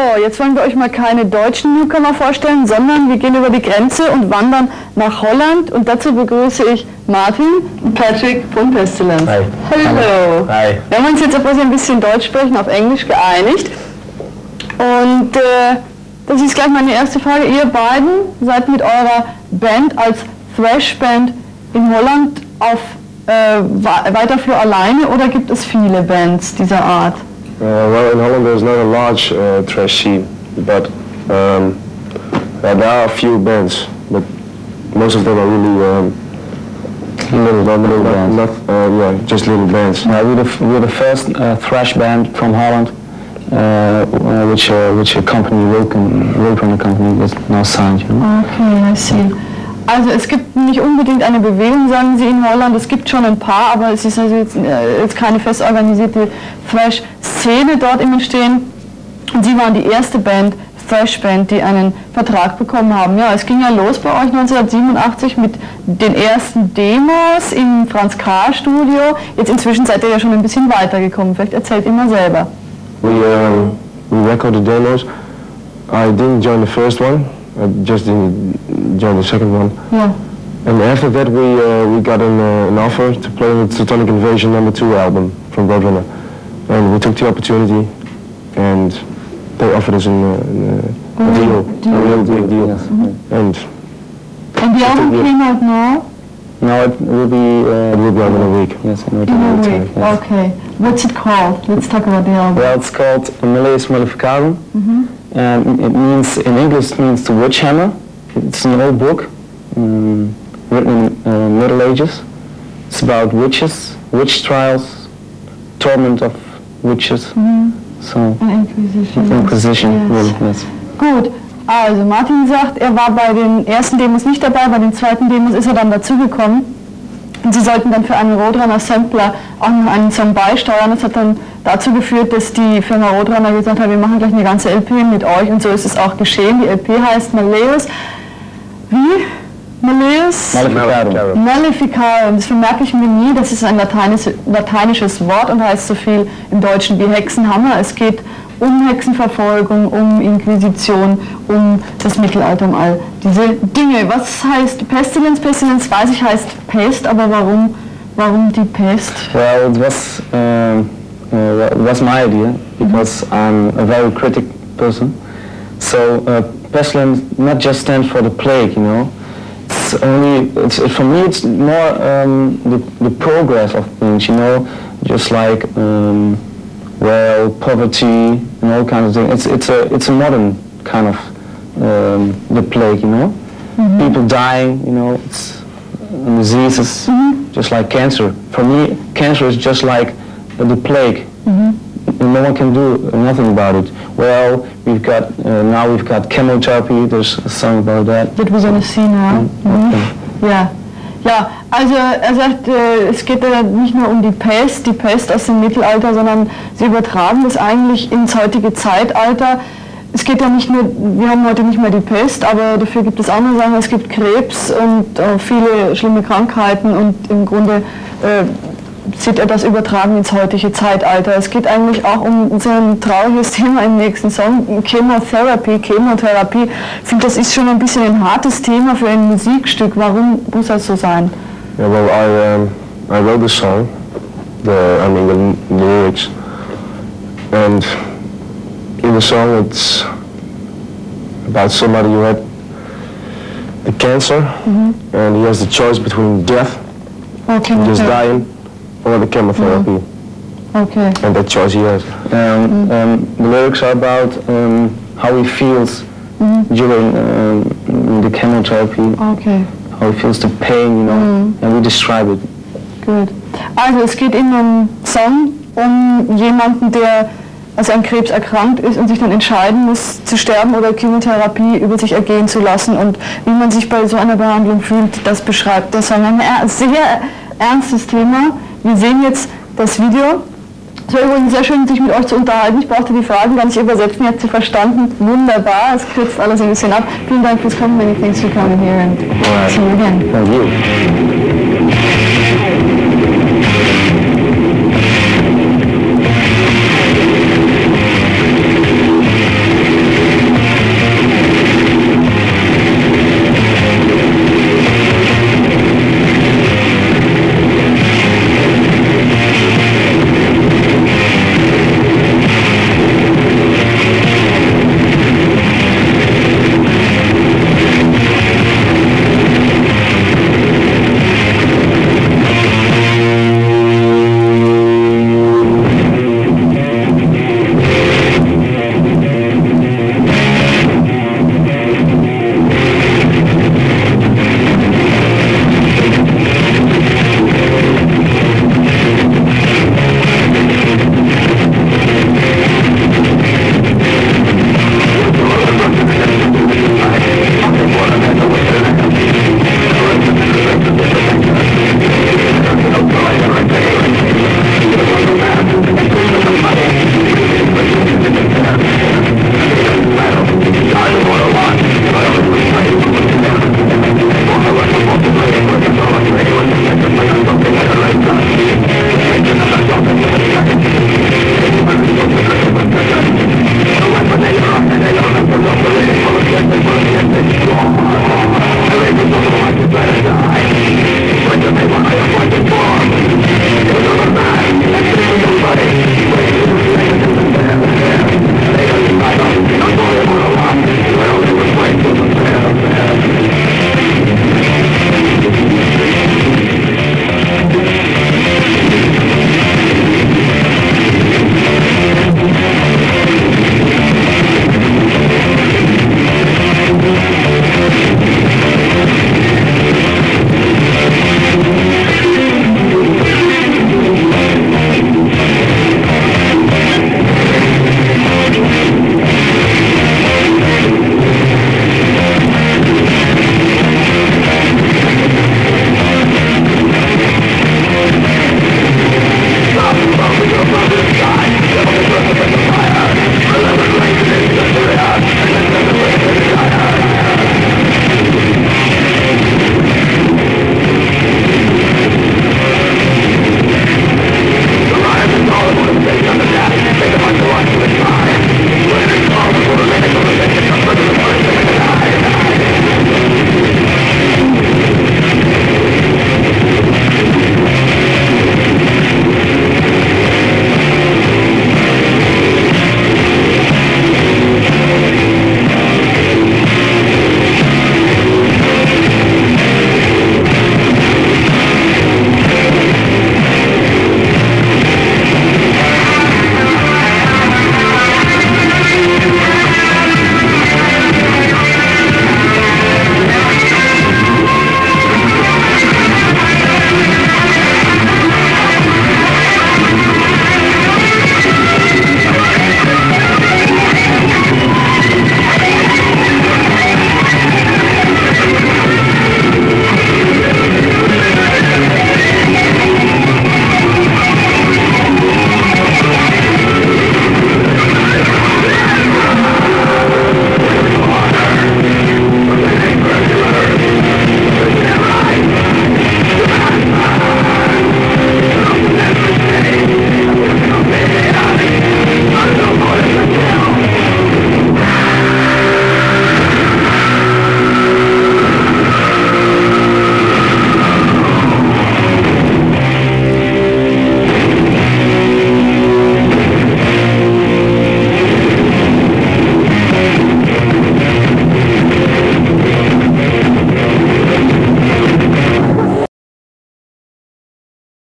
So, jetzt wollen wir euch mal keine deutschen Newcomer vorstellen, sondern wir gehen über die Grenze und wandern nach Holland. Und dazu begrüße ich Martin und Patrick von Pestilence. Hi. Hallo. Hi. Wir haben uns jetzt etwas ein bisschen Deutsch sprechen, auf Englisch geeinigt. Und das ist gleich meine erste Frage. Ihr beiden seid mit eurer Band als Thrash-Band in Holland auf Weiterflur alleine oder gibt es viele Bands dieser Art? Well, in Holland there's not a large thrash scene, but there are a few bands, but most of them are really just little bands. We're the first thrash band from Holland, which a company, Roadrunner company, that's now signed. You know? Okay, I see. Also es gibt nicht unbedingt eine Bewegung, sagen Sie, in Holland. Es gibt schon ein paar, aber es ist also jetzt keine fest organisierte Thrash-Szene dort im Entstehen. Und Sie waren die erste Band, Thrash-Band, die einen Vertrag bekommen haben. Ja, es ging ja los bei euch 1987 mit den ersten Demos im Franz K. Studio. Jetzt inzwischen seid ihr ja schon ein bisschen weitergekommen. Vielleicht erzählt ihr mal selber. We recorded demos. I didn't join the first one. I just didn't join the second one. Yeah. And after that we got an offer to play with Teutonic Invasion #2 album from Bloodrunner. And we took the opportunity and they offered us a real deal. Yes. Mm-hmm. And the album came out now? No, it will be out in a week. Yes, in a week. Yes. Okay. What's it called? Let's talk about the album. Well, it's called Malleus Maleficarum. Mm-hmm. And it means, in English, it means the witch hammer. It's an old book written in the Middle Ages. It's about witches, witch trials, torment of witches. Mm-hmm. So, Inquisition. Yes. Really, yes. Gut, also Martin sagt, er war bei den ersten Demos nicht dabei, bei den zweiten Demos ist er dann dazugekommen. Und sie sollten dann für einen Roadrunner-Sampler auch noch einen Song beisteuern. Das hat dann dazu geführt, dass die Firma Roadrunner gesagt hat, wir machen gleich eine ganze LP mit euch. Und so ist es auch geschehen. Die LP heißt Malleus. Wie? Malleus? Maleficarum. Maleficarum. Das vermerke ich mir nie. Das ist ein lateinisches Wort und heißt so viel im Deutschen wie Hexenhammer. Es geht um Hexenverfolgung, um Inquisition, um das Mittelalter, um all diese Dinge. Was heißt Pestilence? Pestilence, weiß ich, heißt Pest, aber warum die Pest? Well, it was my idea, because I'm a very critic person. So Pestilence not just stands for the plague, you know. It's only, for me it's more the progress of things, you know, just like well, poverty and all kinds of things. It's a modern kind of the plague, you know. Mm-hmm. People dying, you know. It's diseases, mm-hmm. just like cancer. For me, cancer is just like the plague. Mm-hmm. No one can do nothing about it. Well, we've got now we've got chemotherapy. There's a song about that. That we're gonna see now. Mm-hmm. Yeah. Ja, also er sagt, es geht ja nicht nur um die Pest aus dem Mittelalter, sondern sie übertragen das eigentlich ins heutige Zeitalter. Es geht ja nicht nur, wir haben heute nicht mehr die Pest, aber dafür gibt es andere Sachen. Es gibt Krebs und viele schlimme Krankheiten und im Grunde sieht er das übertragen ins heutige Zeitalter. Es geht eigentlich auch um so ein trauriges Thema im nächsten Song, Chemotherapie. Ich finde, das ist schon ein bisschen ein hartes Thema für ein Musikstück. Warum muss das so sein? Yeah, well, I wrote the song, the lyrics, and in the song it's about somebody who had the cancer, mm-hmm. and he has the choice between death, and just dying, or the chemotherapy. Mm-hmm. Okay. And that choice he has. Mm-hmm. The lyrics are about how he feels mm-hmm. during the chemotherapy. Okay. How he feels the pain, you know, mm-hmm. and we describe it. Good. Also es geht in dem Song um jemanden, der also an Krebs erkrankt ist und sich dann entscheiden muss, zu sterben oder Chemotherapie über sich ergehen zu lassen und wie man sich bei so einer Behandlung fühlt, das beschreibt der Song. Ein sehr ernstes Thema. Wir sehen jetzt das Video. Es war übrigens sehr schön, sich mit euch zu unterhalten. Ich brauchte die Fragen gar nicht übersetzen, ihr habt sie verstanden. Wunderbar, es kürzt alles ein bisschen ab. Vielen Dank fürs Kommen, many thanks for coming here and see you again.